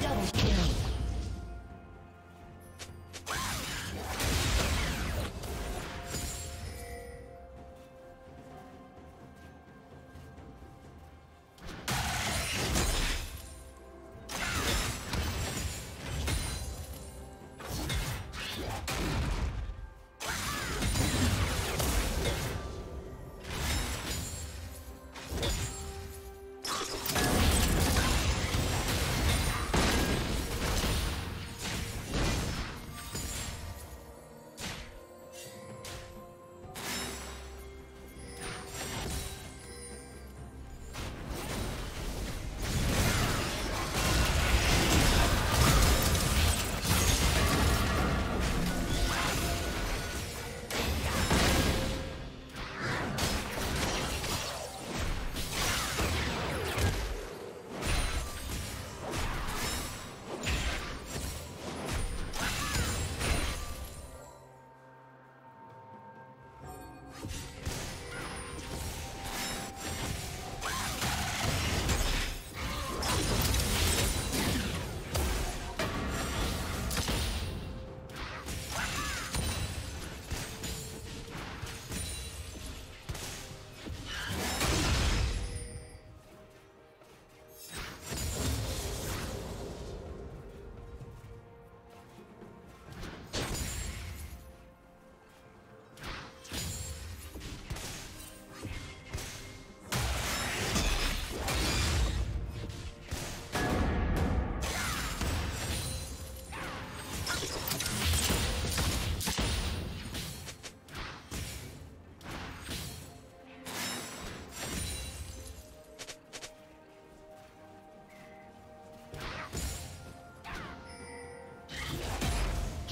Double kill.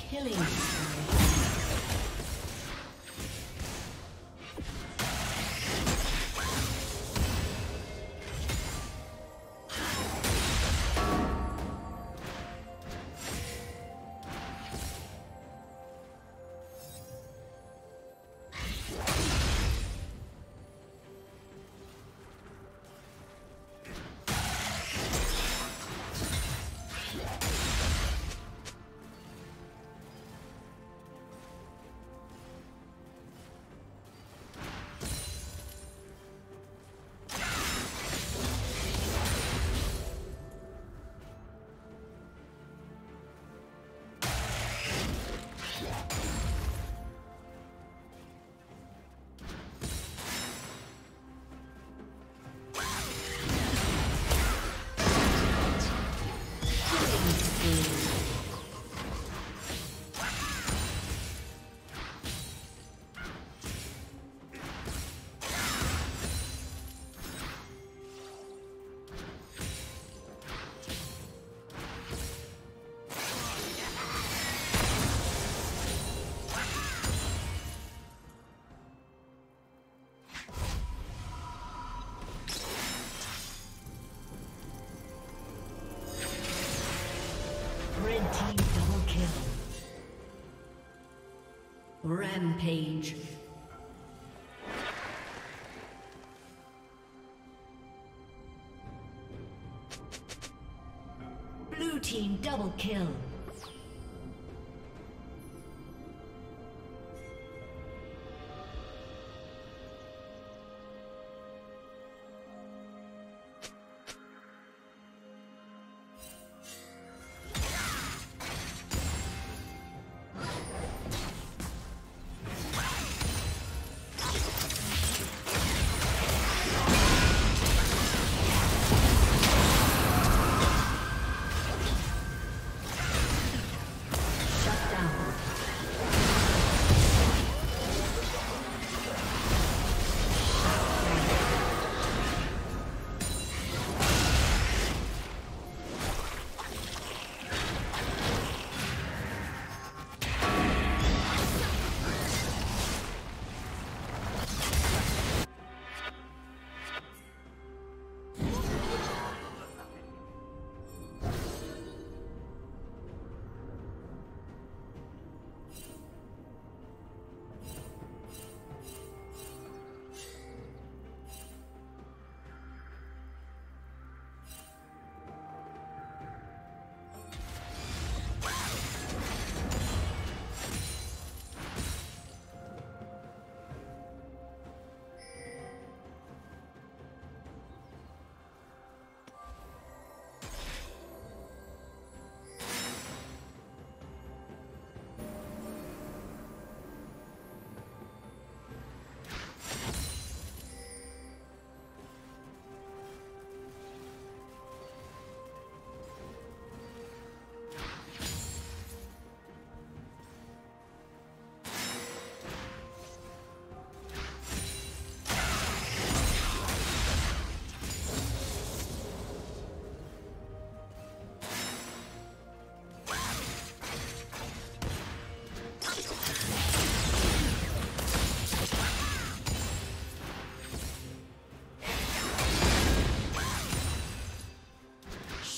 Please. Red team double kill. Rampage. Blue team double kill.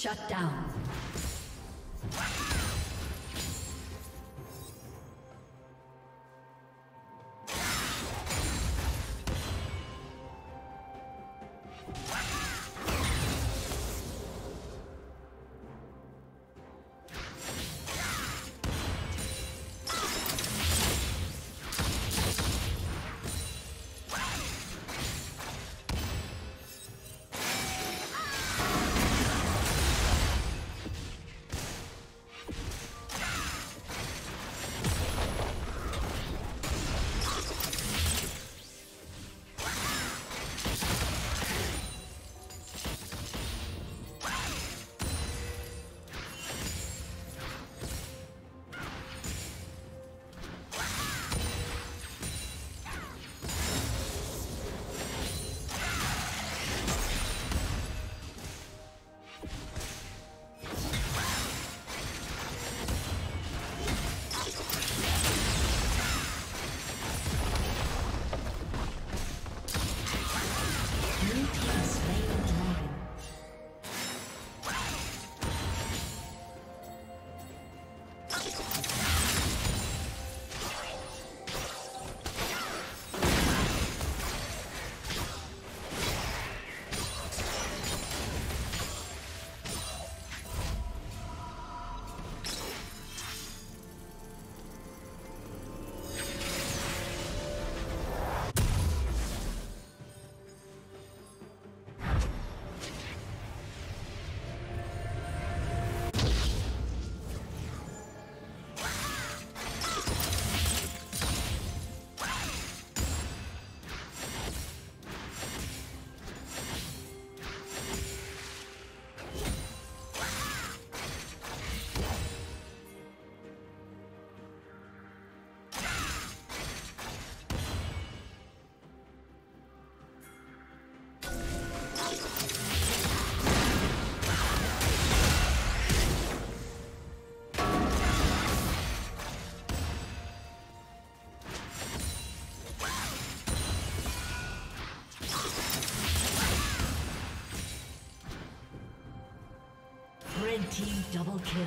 Shut down. Team double kill.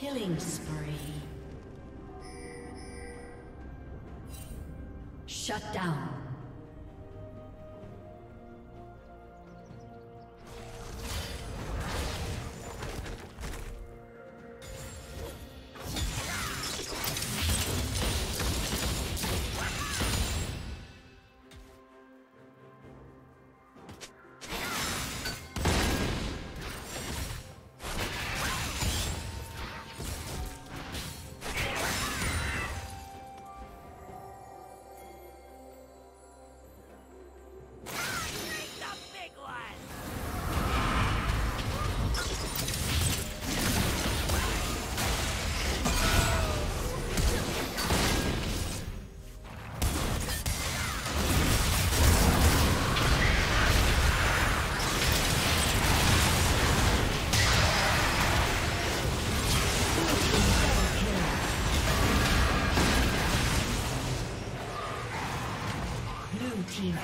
Killing spree. Shut down. Team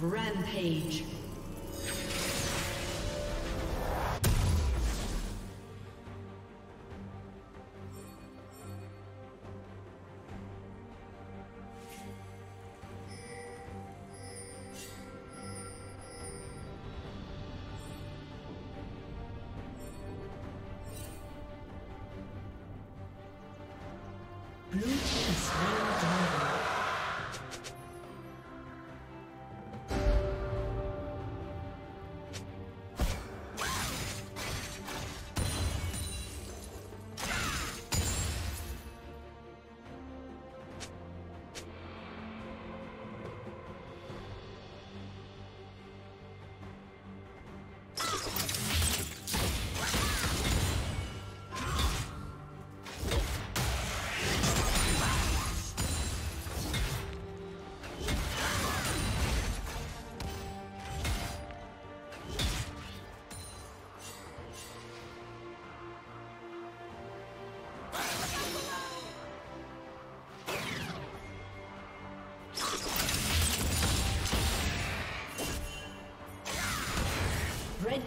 Rampage. Blue team slain down. Red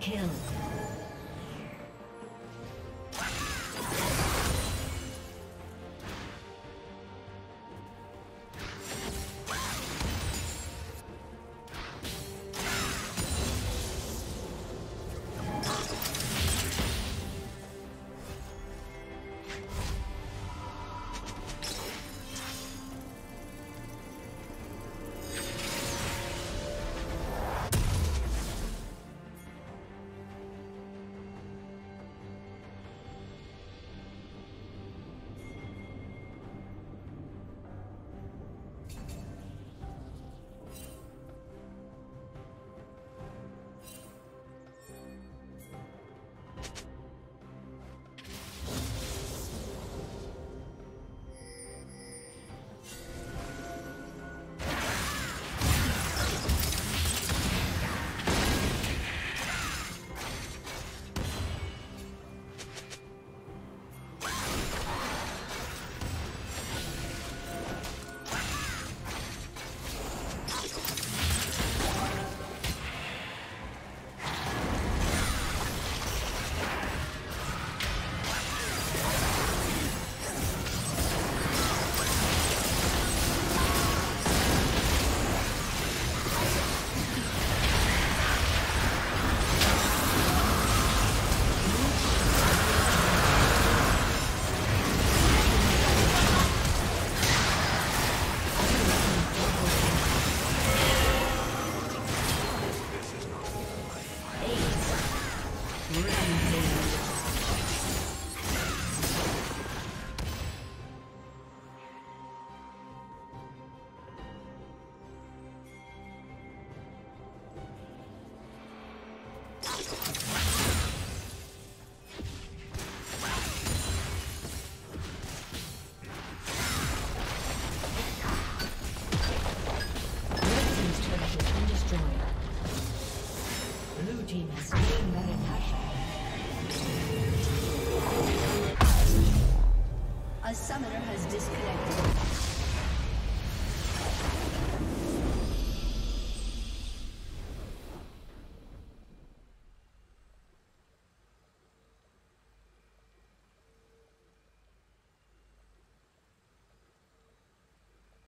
Kill.